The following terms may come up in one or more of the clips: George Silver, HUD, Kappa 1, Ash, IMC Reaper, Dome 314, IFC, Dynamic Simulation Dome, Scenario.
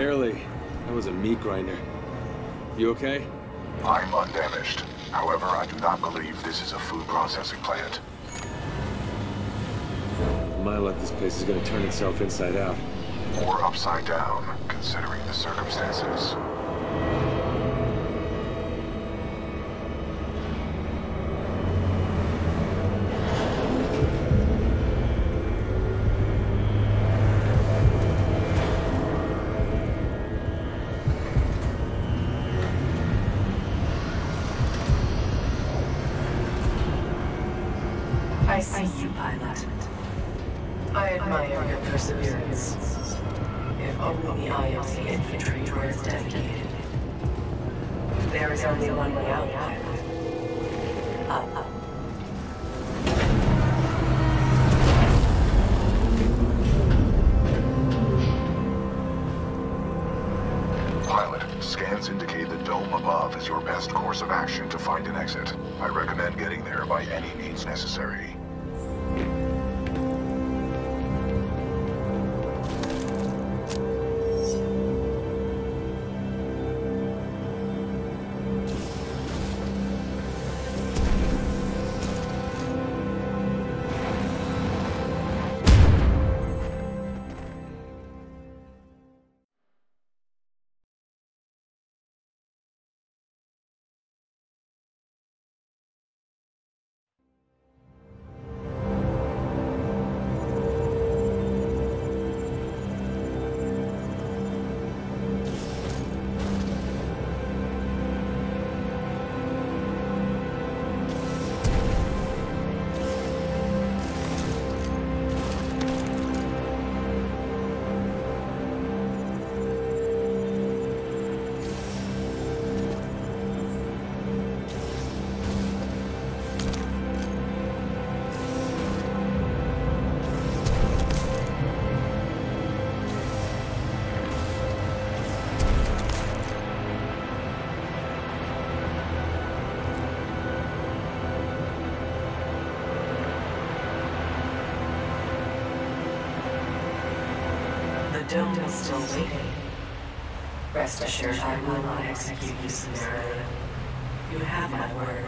Barely. That was a meat grinder. You okay? I'm undamaged. However, I do not believe this is a food processing plant. With my luck, this place is going to turn itself inside out. Or upside down, considering the circumstances. I see you, pilot. I admire your perseverance. If only the IFC infantry were as dedicated. There is only one way out, pilot. Up. Pilot, scans indicate the dome above is your best course of action to find an exit. I recommend getting there by any means necessary. The dome is still waiting. Rest assured I will not execute you summarily. You have my word.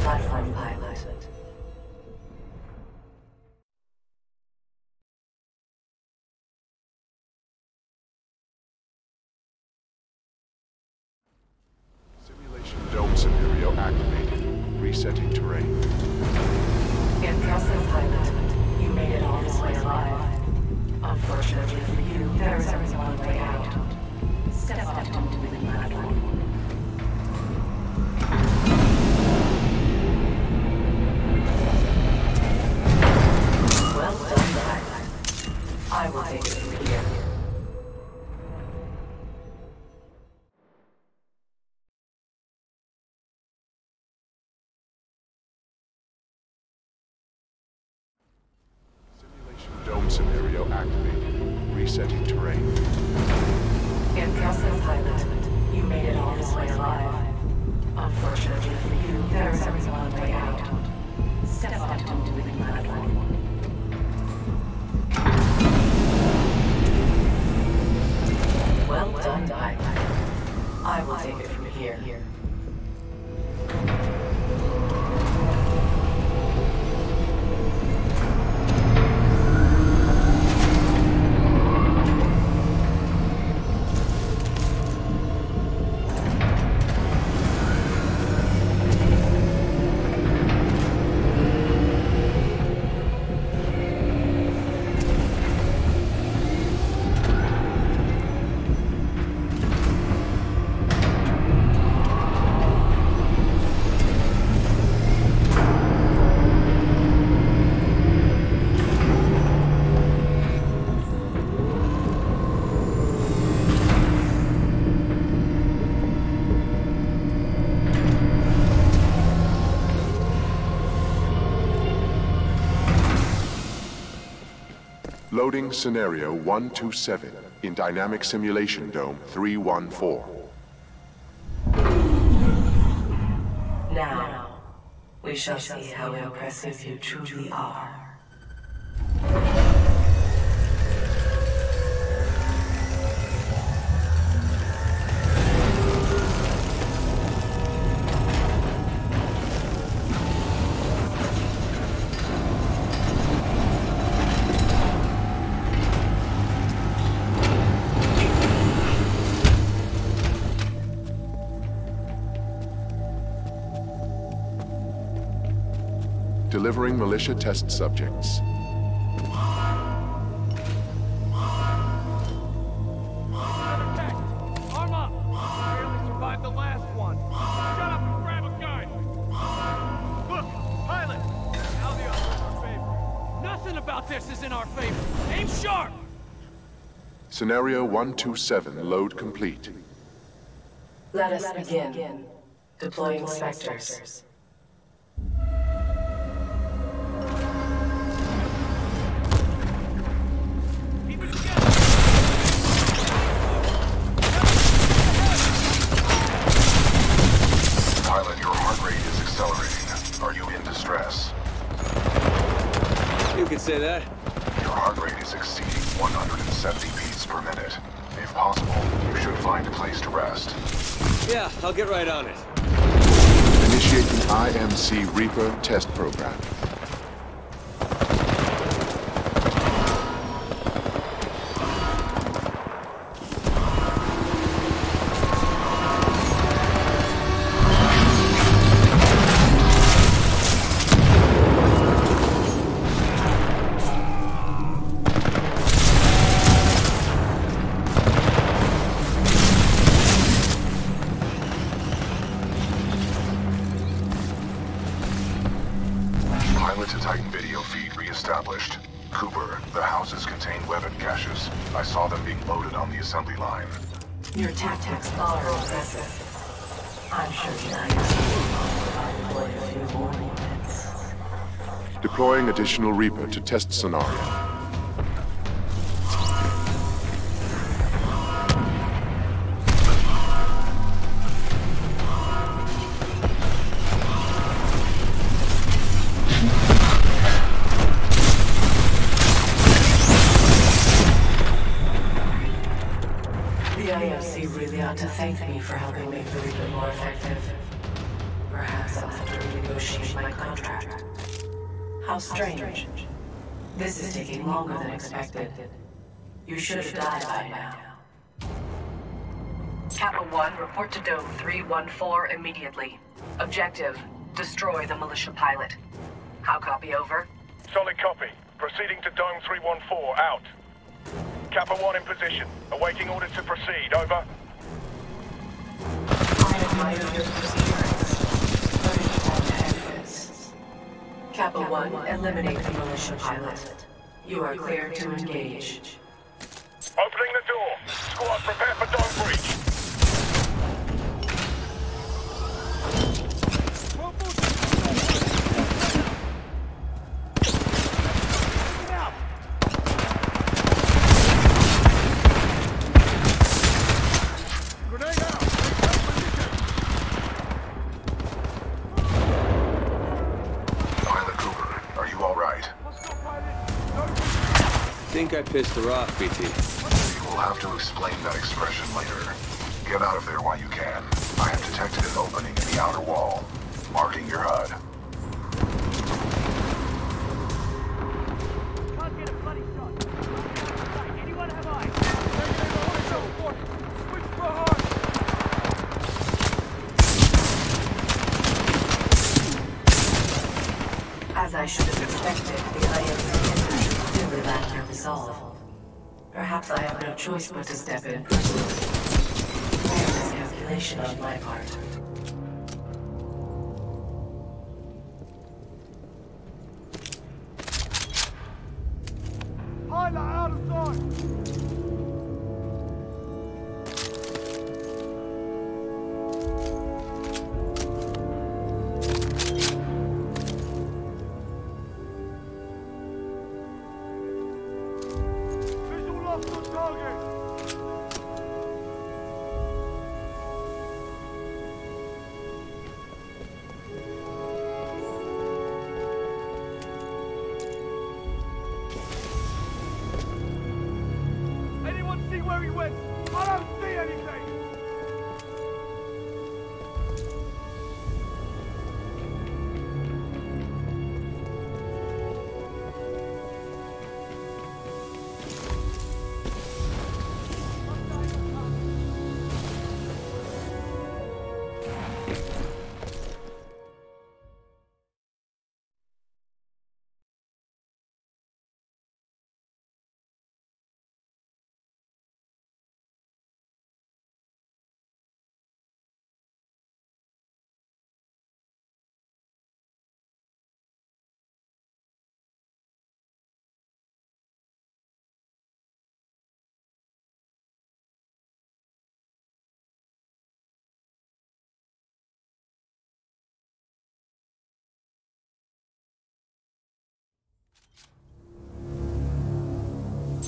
Platform pilot. Simulation dome scenario activated. Resetting terrain. Impressive, pilot. You made it all this way alive. Unfortunately for you, there is only one way out. Step up onto the platform. will take it from here. Loading Scenario 127 in Dynamic Simulation Dome 314. Now, we shall see how impressive you truly are. Delivering militia test subjects. Scenario 127 load complete. Let us begin. Deploying specters. Say that. Your heart rate is exceeding 170 beats per minute. If possible, you should find a place to rest. Yeah, I'll get right on it. Initiating IMC Reaper test program. Deploying additional Reaper to test Scenario. Longer than expected. You should have died by now. Kappa 1, report to Dome 314 immediately. Objective, destroy the militia pilot. How copy, over? Solid copy. Proceeding to Dome 314, out. Kappa 1 in position. Awaiting orders to proceed, over. I admire your perseverance. Kappa 1, eliminate the militia pilot. You are clear to engage. Opening the door. Squad, prepare for dome breach. Grenade out. Pilot Cooper, are you all right? I think I pissed her off, BT. You will have to explain that expression later. Get out of there while you can. I have detected an opening in the outer wall. Marking your HUD. Can't get a bloody shot. Anyone have eyes? Switch for hard. As I should have expected, the IMC entry really lacked their resolve. Perhaps I have no choice but to step in. Miscalculation on my part.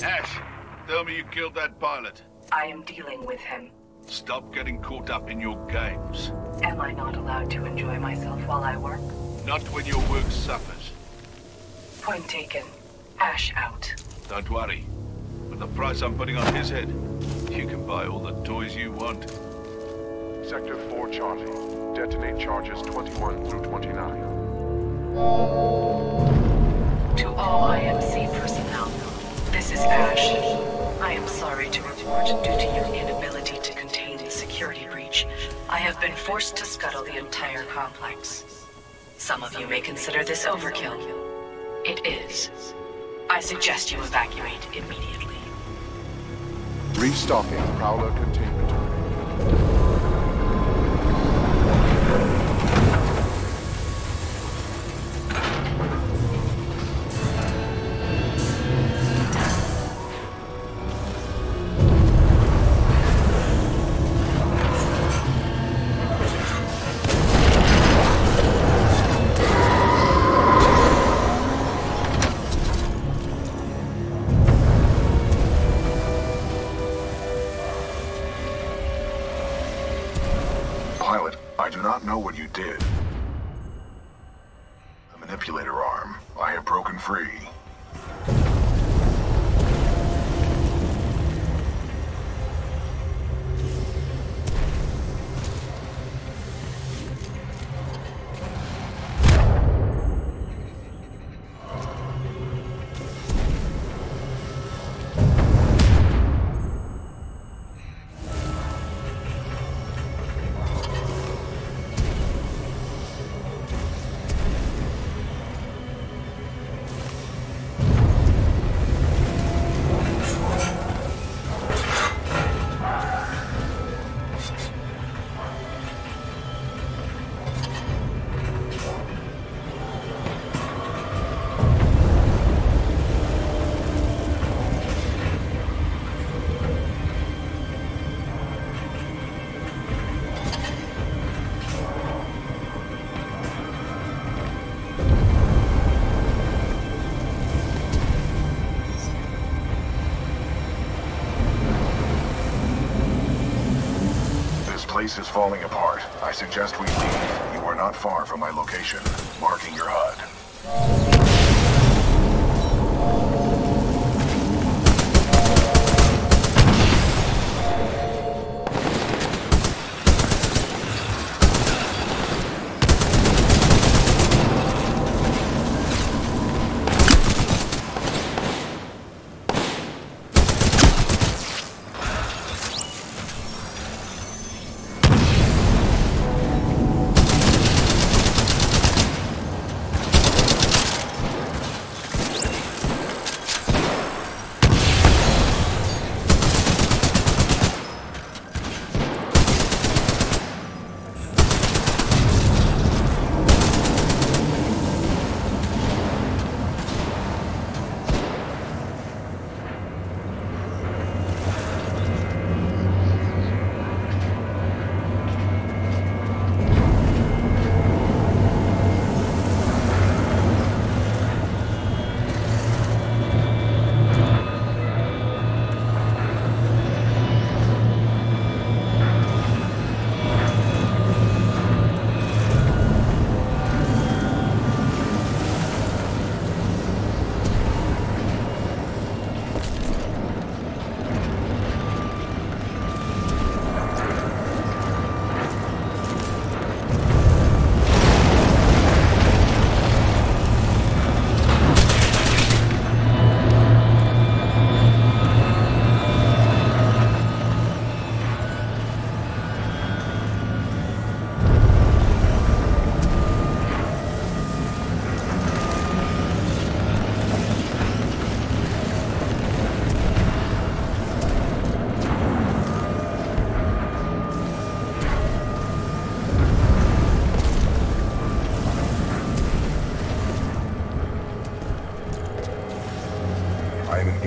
Ash, tell me you killed that pilot. I am dealing with him. Stop getting caught up in your games. Am I not allowed to enjoy myself while I work? Not when your work suffers. Point taken. Ash out. Don't worry. With the price I'm putting on his head, you can buy all the toys you want. Sector 4 charting. Detonate charges 21 through 29. To all IMC personnel. This is Ash. I am sorry to report, due to your inability to contain the security breach, I have been forced to scuttle the entire complex. Some of you may consider this overkill. It is. I suggest you evacuate immediately. Restocking Prowler containment. This place is falling apart. I suggest we leave. You are not far from my location. Marking your HUD.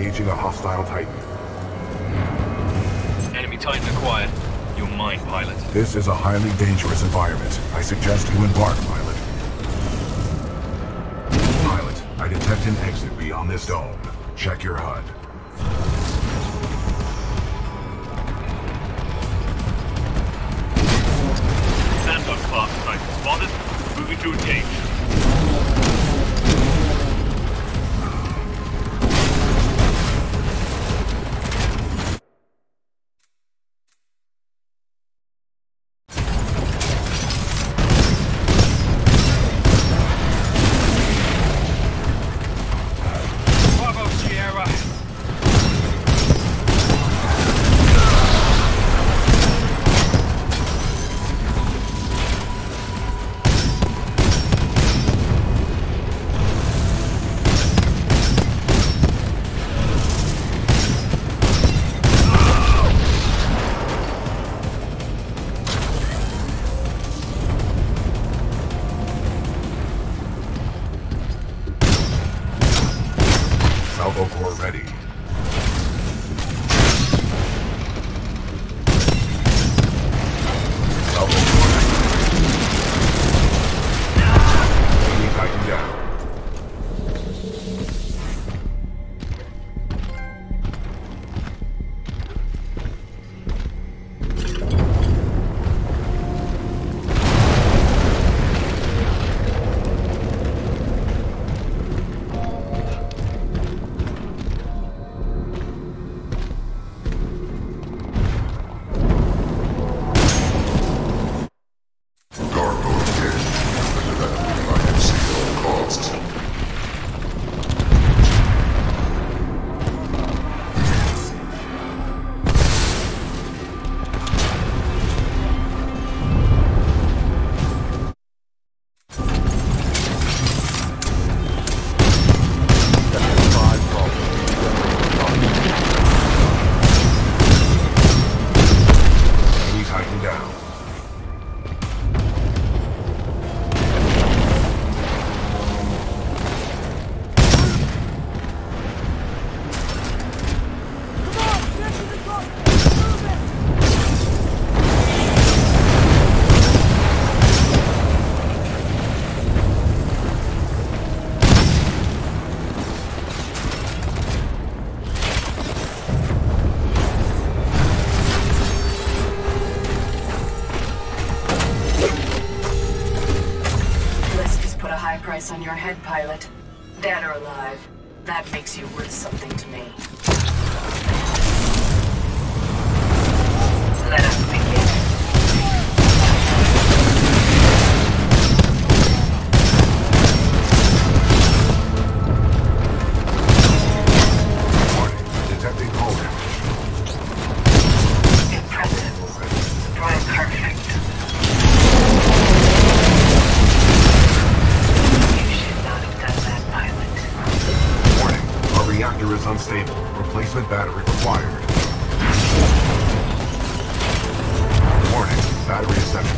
Engaging a hostile Titan. Enemy Titan acquired. You're mine, pilot. This is a highly dangerous environment. I suggest you embark, pilot. Pilot, I detect an exit beyond this dome. Check your HUD. Stand on class Titan spotted. Moving to engage. On your head, pilot. Dead or alive, that makes you worth something to me. Let us begin. Warning, detecting hull damage. Impressive. Drive perfect. Reactor is unstable. Replacement battery required. Warning, battery essential.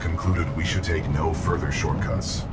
concluded we should take no further shortcuts.